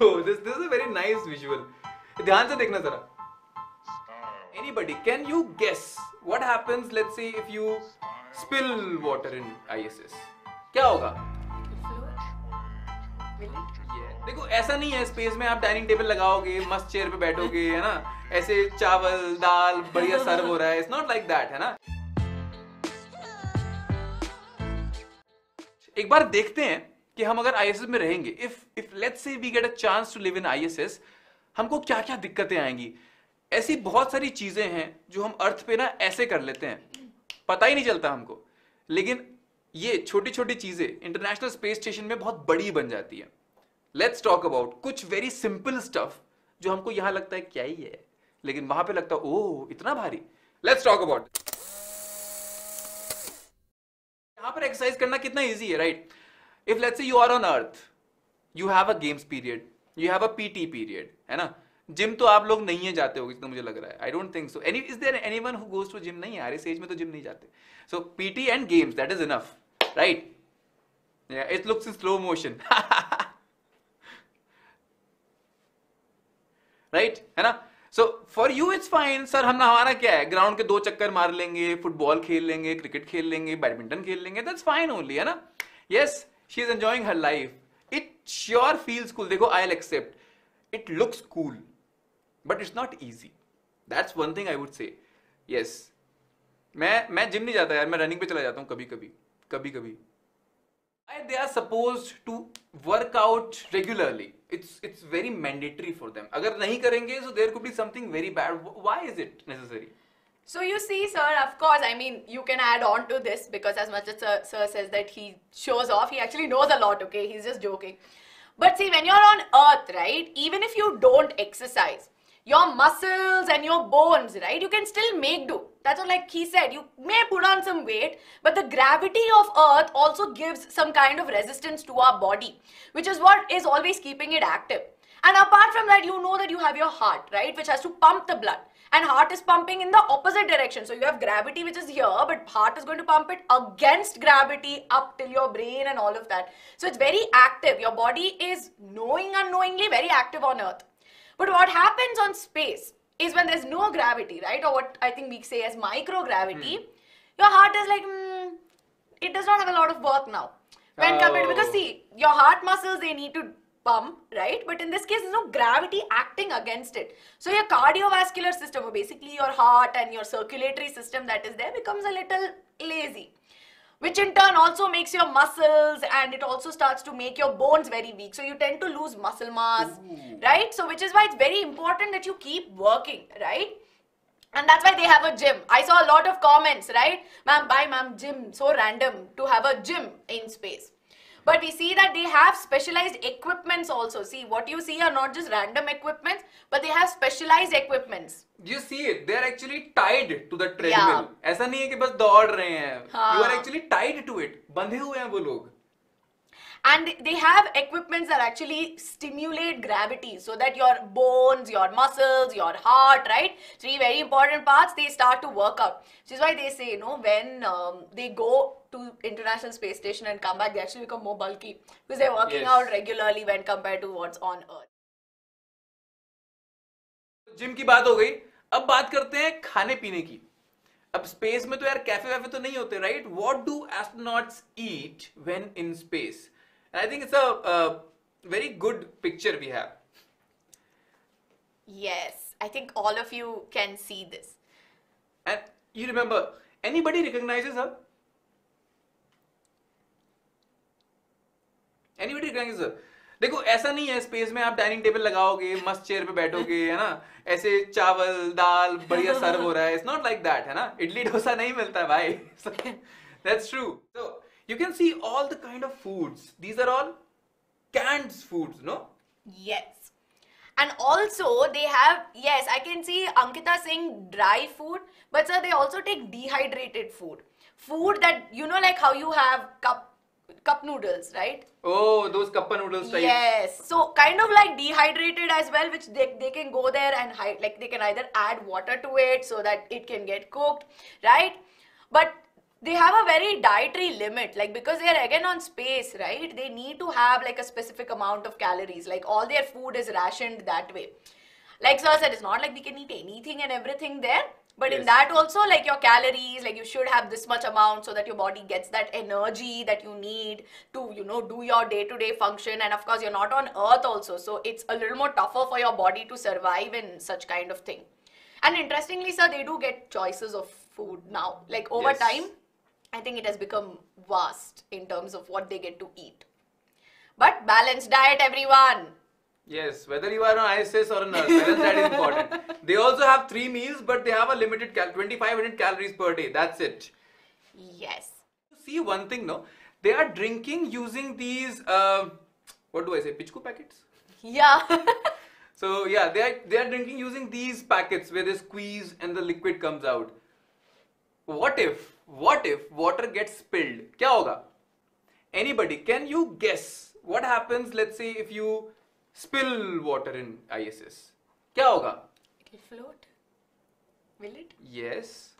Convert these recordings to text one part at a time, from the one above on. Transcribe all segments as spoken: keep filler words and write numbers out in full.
Oh, this this is a very nice visual. ध्यान से देखना जरा. Anybody, can you guess what happens? Let's say if you spill water in I S S, क्या होगा? देखो ऐसा नहीं है स्पेस में आप डाइनिंग टेबल लगाओगे मस्त चेयर पे बैठोगे है ना ऐसे चावल दाल बढ़िया सर्व हो रहा है. It's not like that, है ना. एक बार देखते हैं कि हम अगर I S S में रहेंगे, if if let's say we get a chance to live in I S S, हमको क्या क्या दिक्कतें आएंगी. ऐसी बहुत सारी चीजें हैं जो हम अर्थ पे ना ऐसे कर लेते हैं पता ही नहीं चलता हमको, लेकिन ये छोटी छोटी चीजें इंटरनेशनल स्पेस स्टेशन में बहुत बड़ी बन जाती है. लेट्स टॉक अबाउट कुछ वेरी सिंपल स्टफ जो हमको यहाँ लगता है क्या ही है, लेकिन वहां पे लगता है ओह इतना भारी. लेट्स टॉक अबाउट यहाँ पर एक्सरसाइज करना कितना ईजी है, right. If let's say you are on Earth, you have a games period, you have a P T period, है ना. जिम तो आप लोग नहीं है जाते होगे जितना मुझे लग रहा है. I don't think so. Any is there anyone who goes to gym? नहीं यार इस एज में तो जिम नहीं जाते. So P T and games, that is enough, right? Yeah, it looks in slow motion, right? है ना. So for you it's fine. Sir हम ना हमारा क्या है ग्राउंड के दो चक्कर मार लेंगे, फुटबॉल खेल लेंगे, क्रिकेट खेल लेंगे, बैडमिंटन खेल लेंगे. That's fine only, है ना. Yes. She is enjoying her life. It sure feels cool. देखो, I'll accept. It looks cool, but it's not easy. That's one thing I would say. Yes. मैं मैं gym नहीं जाता यार, मैं रनिंग पे चला जाता हूँ कभी कभी, कभी कभी. They are supposed to work out regularly. It's it's very mandatory for them. अगर नहीं करेंगे, so there could be something very bad. Why is it necessary? So you see, sir, of course, I mean, you can add on to this because as much as sir, sir says that he shows off, he actually knows a lot, okay? He's just joking. But see, when you're on Earth, right, even if you don't exercise, your muscles and your bones, right, you can still make do. That's what, like he said, you may put on some weight, but the gravity of Earth also gives some kind of resistance to our body, which is what is always keeping it active. And apart from that, you know that you have your heart, right, which has to pump the blood. And heart is pumping in the opposite direction. So you have gravity which is here, but heart is going to pump it against gravity up till your brain and all of that. So it's very active. Your body is knowing unknowingly very active on Earth. But what happens on space is when there's no gravity, right? Or what I think we say as microgravity, mm. your heart is like, mm, it does not have a lot of work now. When oh. compared, because see, your heart muscles, they need to pump, right? But in this case, there's no gravity acting against it. So your cardiovascular system, or basically your heart and your circulatory system that is there, becomes a little lazy, which in turn also makes your muscles, and it also starts to make your bones very weak. So you tend to lose muscle mass, mm-hmm. right? So which is why it's very important that you keep working, right? And that's why they have a gym. I saw a lot of comments, right? Ma'am, bye ma'am, gym, so random to have a gym in space. But we see that they have specialized equipments also. See, what you see are not just random equipments, but they have specialized equipments. You see it. They are actually tied to the treadmill. ऐसा नहीं है कि बस दौड़ रहे हैं. You are actually tied to it. बंधे हुए हैं वो लोग. And they have equipments that actually stimulate gravity so that your bones, your muscles, your heart, right? Three very important parts, they start to work out. Which is why they say, you know, when um, they go to International Space Station and come back, they actually become more bulky because they're working yes. out regularly when compared to what's on Earth. Gym की बात हो गई, अब बात करते हैं खाने पीने की. अब space में तो यार cafe वैफे तो नहीं होते, right? What do astronauts eat when in space? And I think it's a uh, very good picture we have. Yes, I think all of you can see this. And you remember, anybody recognizes her? Anybody recognizes her? देखो ऐसा नहीं है space में आप dining table लगाओगे मस्त chair पे बैठोगे है ना ऐसे चावल दाल बढ़िया सर्व हो रहा है. It's not like that, है ना. इडली डोसा नहीं मिलता है भाई. That's true. So you can see all the kind of foods. These are all canned foods, no? Yes. And also they have, yes, I can see Ankita saying dry food, but sir, they also take dehydrated food. Food that, you know, like how you have cup, cup noodles, right? Oh, those cuppa noodles type. Yes. So kind of like dehydrated as well, which they, they can go there and hide, like they can either add water to it so that it can get cooked, right? But they have a very dietary limit, like because they are again on space, right? They need to have like a specific amount of calories, like all their food is rationed that way. Like sir said, it's not like we can eat anything and everything there, but yes, in that also like your calories, like you should have this much amount so that your body gets that energy that you need to, you know, do your day-to-day function. And of course you're not on Earth also, so it's a little more tougher for your body to survive in such kind of thing. And interestingly sir, they do get choices of food now, like over yes. time I think it has become vast in terms of what they get to eat. But balanced diet everyone. Yes, whether you are on I S S or on Earth, balanced diet is important. They also have three meals, but they have a limited cal twenty-five hundred calories per day. That's it. Yes. See one thing, no? They are drinking using these, uh, what do I say, Pichku packets? Yeah. So yeah, they are, they are drinking using these packets where they squeeze and the liquid comes out. What if, what if water gets spilled? Kya hoga? Anybody, can you guess what happens, let's say, if you spill water in I S S? Kya hoga? It will float. Will it? Yes.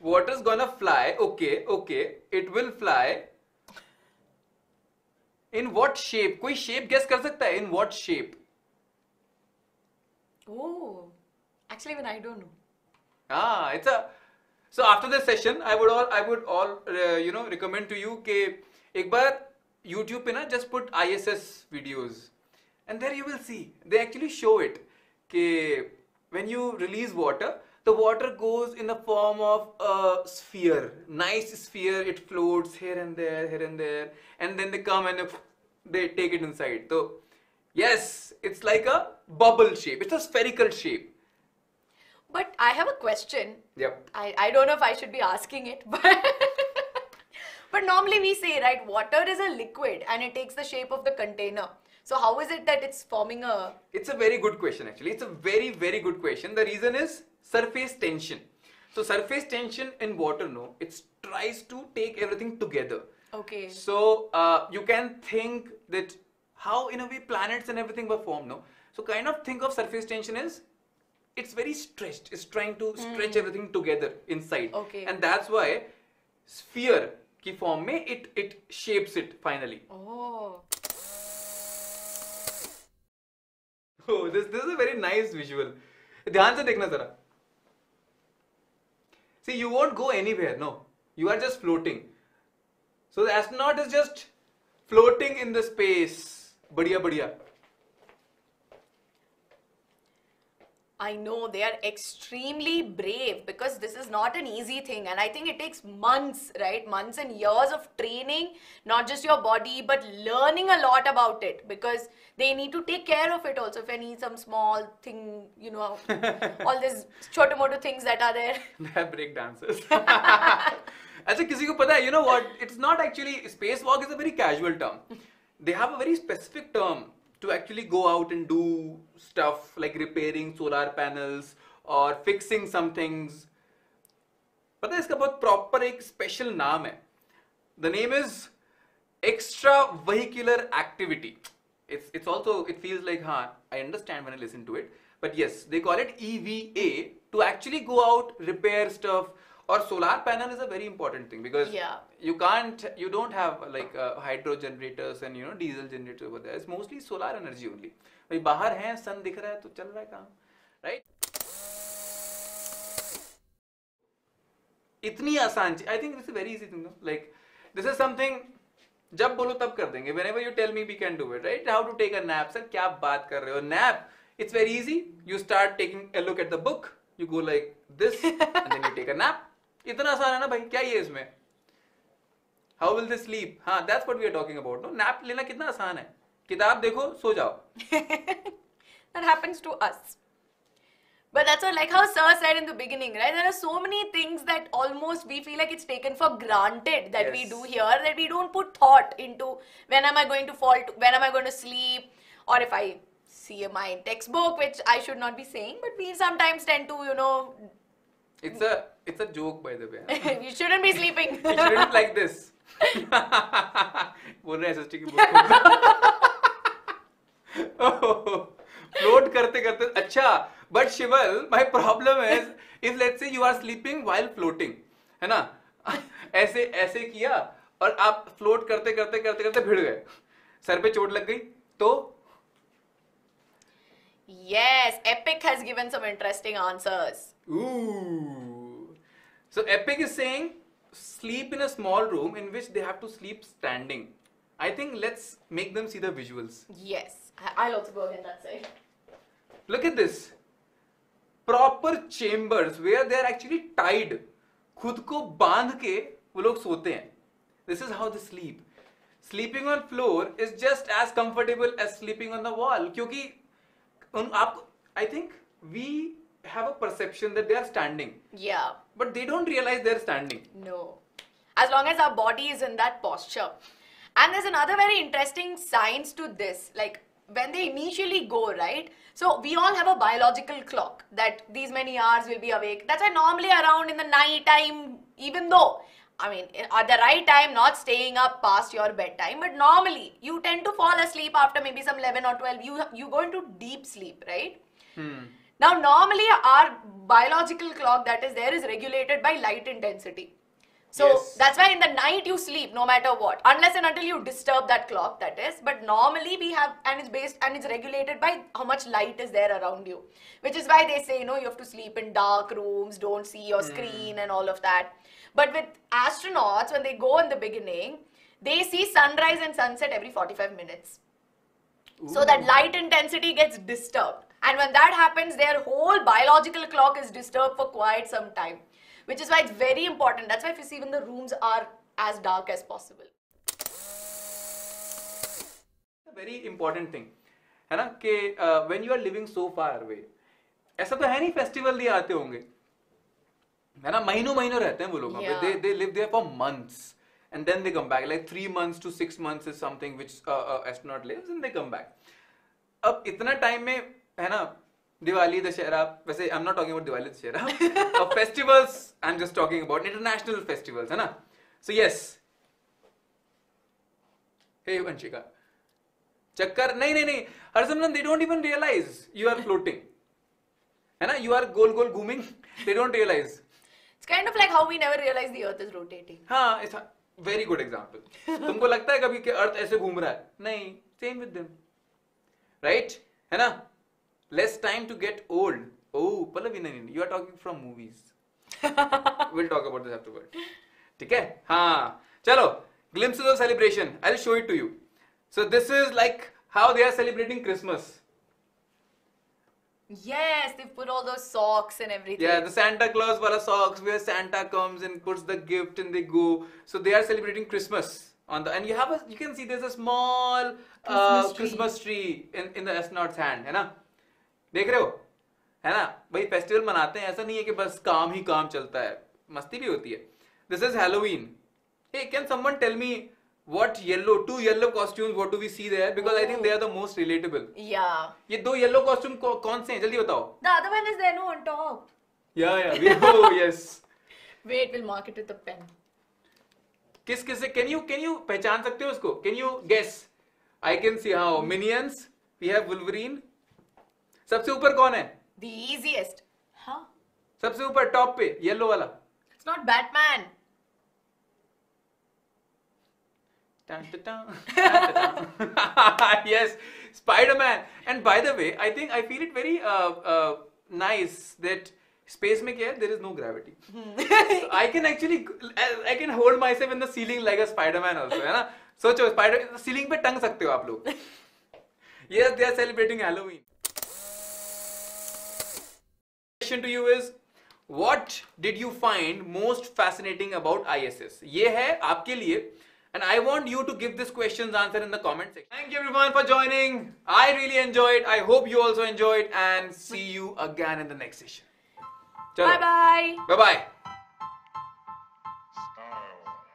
Water's gonna fly. Okay, okay. It will fly. In what shape? Koi shape guess kar sakta hai? In what shape? Oh, actually even I don't know. Ah, it's a... So after this session, I would all, I would all, uh, you know, recommend to you ke ek baar YouTube pe na just put I S S videos, and there you will see they actually show it ke when you release water, the water goes in the form of a sphere, nice sphere. It floats here and there, here and there, and then they come and they take it inside. So yes, it's like a bubble shape. It's a spherical shape. But I have a question. Yep. I, I don't know if I should be asking it, but but normally we say, right, water is a liquid and it takes the shape of the container. So how is it that it's forming a... It's a very good question actually. It's a very, very good question. The reason is surface tension. So surface tension in water, no, it tries to take everything together. Okay. So uh, you can think that how in a way planets and everything were formed, no? So kind of think of surface tension is it's very stretched. It's trying to stretch mm. everything together inside. Okay. And that's why sphere ki form mein it, it shapes it finally. Oh. Oh, this, this is a very nice visual. Dhyan se dekhna zara. See, you won't go anywhere. No. You are just floating. So the astronaut is just floating in the space. Badhiya, badhiya. I know they are extremely brave because this is not an easy thing, and I think it takes months, right? Months and years of training, not just your body, but learning a lot about it because they need to take care of it also. If I need some small thing, you know, all these chotomoto things that are there. They are break dancers. Acha, kisi ko pata hai, you know what? It's not actually, spacewalk is a very casual term. They have a very specific term to actually go out and do stuff like repairing solar panels or fixing some things. But this is a proper special name. The name is extravehicular activity. It's, it's also, it feels like, huh, I understand when I listen to it. But yes, they call it E V A to actually go out, repair stuff. Or solar panel is a very important thing because yeah. you can't, you don't have like uh, hydro generators and you know diesel generators over there. It's mostly solar energy only. Like bahar hai, sun dikh raha hai, to chal raha hai kaam, right? Itni aasan cheez. I think this is a very easy thing. No? Like this is something. Jab bolo tab kar denge. Whenever you tell me, we can do it, right? How to take a nap, sir? Kya baat kar rahe ho? Nap. It's very easy. You start taking a look at the book. You go like this, and then you take a nap. Itna asaan hai na bhai, kya ye isme? How will they sleep? Haan, that's what we are talking about. No? Nap lena kitna asaan hai. Kitab dekho, so jao. That happens to us. But that's all, like how sir said in the beginning, right? There are so many things that almost we feel like it's taken for granted that yes. we do here, that we don't put thought into when am I going to fall, to, when am I going to sleep, or if I see my textbook, which I should not be saying, but we sometimes tend to, you know, It's a it's a joke, by the way. You shouldn't be sleeping. You shouldn't like this. Oh, float karte karte. Achha, But Shival, my problem is, if let's say you are sleeping while floating, है ना, ऐसे ऐसे किया और आप float करते करते करते करते भिड़ गए, सर पे चोट लग गई, तो Yes, Epic has given some interesting answers. Ooh. So Epic is saying sleep in a small room in which they have to sleep standing. I think let's make them see the visuals. Yes, I'll also go ahead and say. Look at this. Proper chambers where they are actually tied. खुद को बांध के वो लोग सोते हैं. This is how they sleep. Sleeping on floor is just as comfortable as sleeping on the wall. क्योंकि I think we have a perception that they are standing. Yeah. But they don't realize they are standing. No. As long as our body is in that posture. And there's another very interesting science to this. Like when they initially go, right? So we all have a biological clock that these many hours will be awake. That's why normally around in the night time, even though, I mean, at the right time, not staying up past your bedtime, but normally you tend to fall asleep after maybe some eleven or twelve. You you go into deep sleep, right? Hmm. Now, normally our biological clock that is there is regulated by light intensity. So yes. That's why in the night you sleep no matter what, unless and until you disturb that clock, that is. But normally we have, and it's based and it's regulated by how much light is there around you, which is why they say, you know, you have to sleep in dark rooms, don't see your screen mm. and all of that. But with astronauts, when they go in the beginning, they see sunrise and sunset every forty-five minutes. Ooh. So that light intensity gets disturbed. And when that happens, their whole biological clock is disturbed for quite some time, which is why it's very important. That's why if you see even the rooms are as dark as possible. A very important thing, है ना, कि when you are living so far away, ऐसा तो है नहीं festival दिए आते होंगे, है ना, महीनों महीनों रहते हैं वो लोग, they they live there for months and then they come back. Like three months to six months is something which uh, uh, astronaut lives and they come back. अब इतना time में है ना Diwali, Dussehra, I'm not talking about Diwali, Dussehra, festivals, I'm just talking about international festivals, right? So yes. Hey, Vanshika. Chakkar, no, no, no. Harsamnan, they don't even realize you are floating. Right? You are gol gol gooming, they don't realize. It's kind of like how we never realize the earth is rotating. Haan, it's a very good example. तुमको लगता है कभी कि earth ऐसे घूम रहा है? नहीं, same with them. Right? Right? Less time to get old. Oh, Pallavi, you are talking from movies. We'll talk about this afterward. Okay? Haan. Chalo, glimpses of celebration. I'll show it to you. So this is like how they are celebrating Christmas. Yes, they put all those socks and everything. Yeah, the Santa Claus wala socks where Santa comes and puts the gift and they go. So they are celebrating Christmas. On the, and you have a, you can see there's a small uh, Christmas tree, Christmas tree in, in the astronaut's hand. Hai na? देख रहे हो है ना भाई festival मनाते हैं ऐसा नहीं है कि बस काम ही काम चलता है मस्ती भी होती है this is Halloween hey can someone tell me what yellow to yellow costumes what do we see there because I think they are the most relatable या ये दो येलो कॉस्ट्यूम कौन से हैं जल्दी बताओ the other one is there no on top या या वी हो yes wait will mark it with a pen किस किस से कैन यू कैन यू पहचान सकते हो उसको can you guess I can see how minions we have Wolverine सबसे ऊपर कौन है? The easiest. हाँ. सबसे ऊपर टॉप पे येलो वाला. It's not Batman. Yes, Spider-Man. And by the way, I think I feel it very uh, uh, nice that space में क्या है? There is no gravity. So I can actually I can hold myself in the ceiling like a Spider-Man also, है ना? सोचो Spider ceiling पे टंग सकते हो आप लोग. Yes, they are celebrating Halloween. To you is what did you find most fascinating about I S S? ये है आपके लिए and I want you to give this question's answer in the comment section. Thank you everyone for joining. I really enjoyed. I hope you also enjoyed and see you again in the next session. Bye bye. Bye bye.